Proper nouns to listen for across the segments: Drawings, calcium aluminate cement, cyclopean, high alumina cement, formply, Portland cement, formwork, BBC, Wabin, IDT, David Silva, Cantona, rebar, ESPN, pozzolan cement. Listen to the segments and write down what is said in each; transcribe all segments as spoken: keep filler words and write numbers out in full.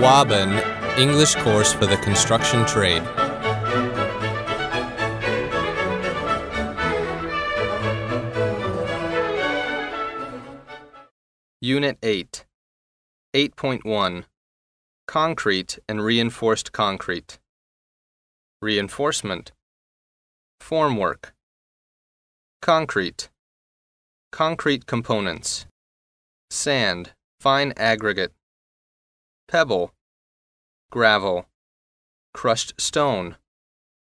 Wabin English course for the construction trade. Unit eight, eight point one, Concrete and Reinforced Concrete. Reinforcement, formwork, concrete, concrete components, sand, fine aggregate, pebble, gravel, crushed stone,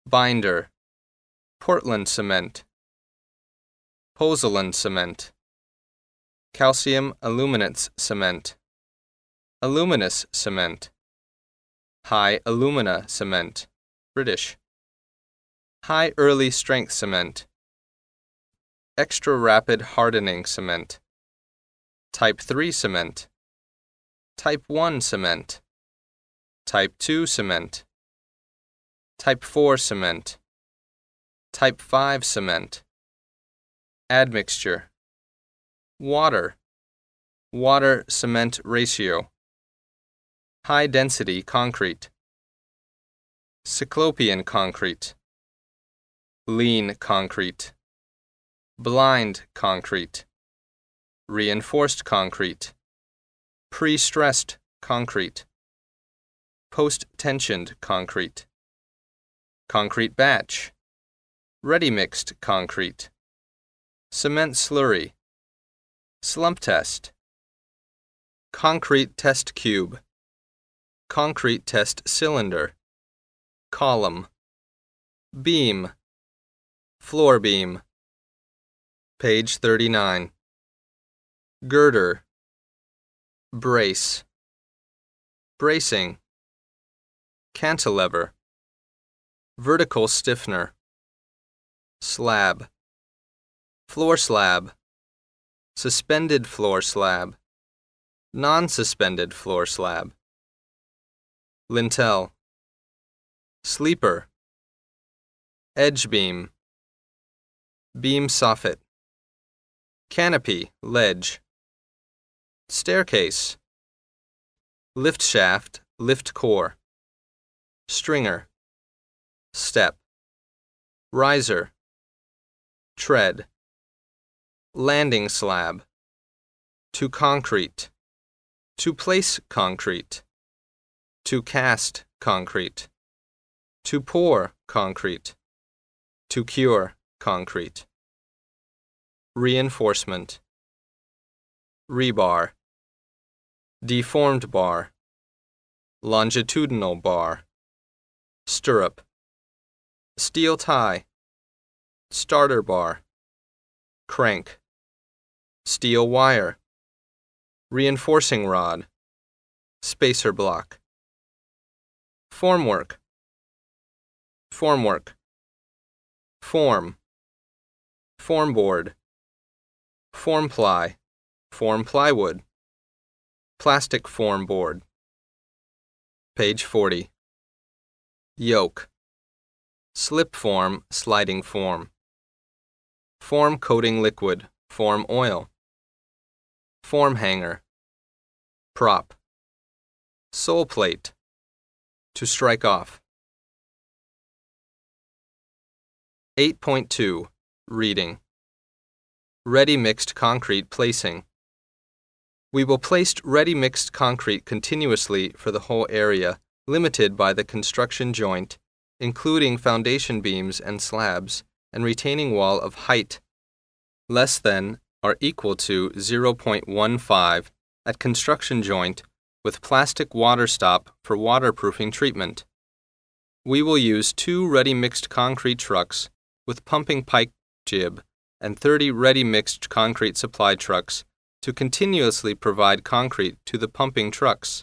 binder, Portland cement, pozzolan cement, calcium aluminate cement, aluminous cement, high alumina cement, British, high early strength cement, extra rapid hardening cement, type three cement, type one cement, type two cement, type four cement, type five cement, admixture, water, water cement ratio, high density concrete, cyclopean concrete, lean concrete, blind concrete, reinforced concrete, pre-stressed concrete, post-tensioned concrete, concrete batch, ready-mixed concrete, cement slurry, slump test, concrete test cube, concrete test cylinder, column, beam, floor beam. Page thirty-nine. Girder, brace, bracing, cantilever, vertical stiffener, slab, floor slab, suspended floor slab, non-suspended floor slab, lintel, sleeper, edge beam, beam soffit, canopy, ledge, staircase, lift shaft, lift core, stringer, step, riser, tread, landing slab, to concrete, to place concrete, to cast concrete, to pour concrete, to cure concrete, reinforcement, rebar, deformed bar, longitudinal bar, stirrup, steel tie, starter bar, crank, steel wire, reinforcing rod, spacer block, formwork, formwork, form, formboard, formply, form plywood, plastic form board. Page forty. Yoke, slip form, sliding form, form coating liquid, form oil, form hanger, prop, sole plate, to strike off. eight point two. Reading. Ready mixed concrete placing. We will place ready mixed concrete continuously for the whole area, limited by the construction joint, including foundation beams and slabs, and retaining wall of height less than or equal to zero point one five at construction joint with plastic water stop for waterproofing treatment. We will use two ready mixed concrete trucks with pumping pike jib and thirty ready mixed concrete supply trucks to continuously provide concrete to the pumping trucks.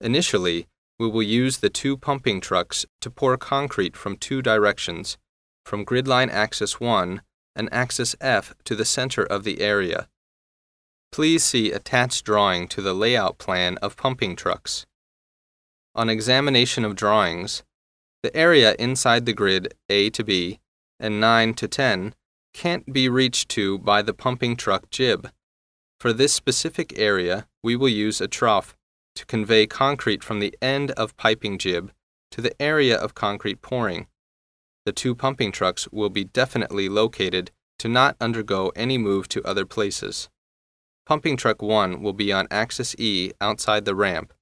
Initially, we will use the two pumping trucks to pour concrete from two directions, from gridline axis one and axis F to the center of the area. Please see attached drawing to the layout plan of pumping trucks. On examination of drawings, the area inside the grid A to B and nine to ten can't be reached to by the pumping truck jib. For this specific area, we will use a trough to convey concrete from the end of piping jib to the area of concrete pouring. The two pumping trucks will be definitely located to not undergo any move to other places. Pumping truck one will be on axis E outside the ramp.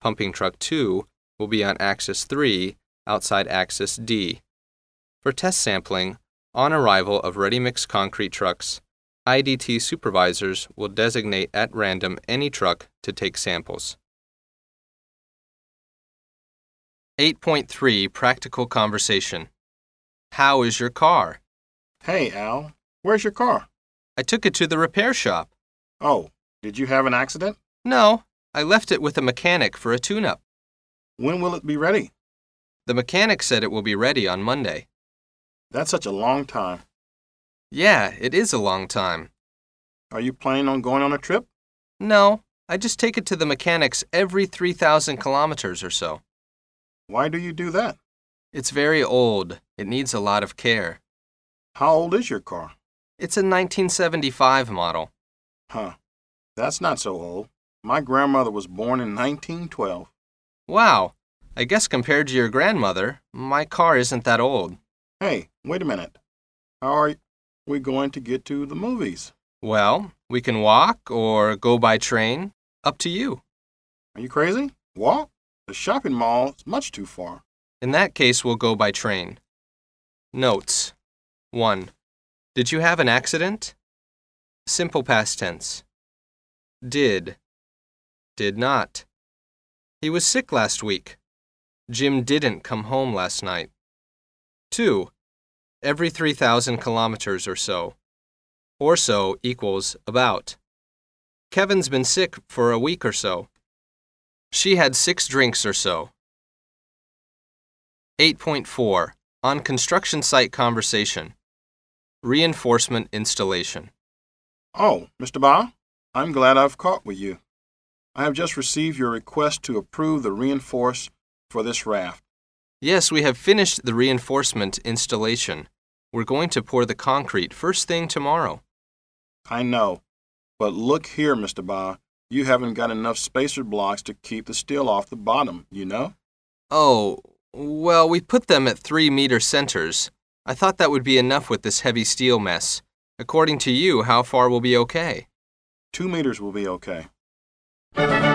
Pumping truck two will be on axis three outside axis D. For test sampling, on arrival of ready-mix concrete trucks, I D T supervisors will designate at random any truck to take samples. eight point three Practical Conversation. How is your car? Hey, Al. Where's your car? I took it to the repair shop. Oh, did you have an accident? No, I left it with a mechanic for a tune-up. When will it be ready? The mechanic said it will be ready on Monday. That's such a long time. Yeah, it is a long time. Are you planning on going on a trip? No, I just take it to the mechanics every three thousand kilometers or so. Why do you do that? It's very old. It needs a lot of care. How old is your car? It's a nineteen seventy-five model. Huh. That's not so old. My grandmother was born in nineteen twelve. Wow. I guess compared to your grandmother, my car isn't that old. Hey, wait a minute. How are we going to get to the movies? Well, we can walk or go by train. Up to you. Are you crazy? Walk? The shopping mall is much too far. In that case, we'll go by train. Notes. one. Did you have an accident? Simple past tense. Did. Did not. He was sick last week. Jim didn't come home last night. two. Every three thousand kilometers or so. Or so equals about. Kevin's been sick for a week or so. She had six drinks or so. eight point four. On construction site conversation. Reinforcement installation. Oh, Mister Ba, I'm glad I've caught with you. I have just received your request to approve the reinforce for this raft. Yes, we have finished the reinforcement installation. We're going to pour the concrete first thing tomorrow. I know. But look here, Mister Ba, you haven't got enough spacer blocks to keep the steel off the bottom, you know? Oh, well, we put them at three meter centers. I thought that would be enough with this heavy steel mess. According to you, how far will be okay? Two meters will be okay.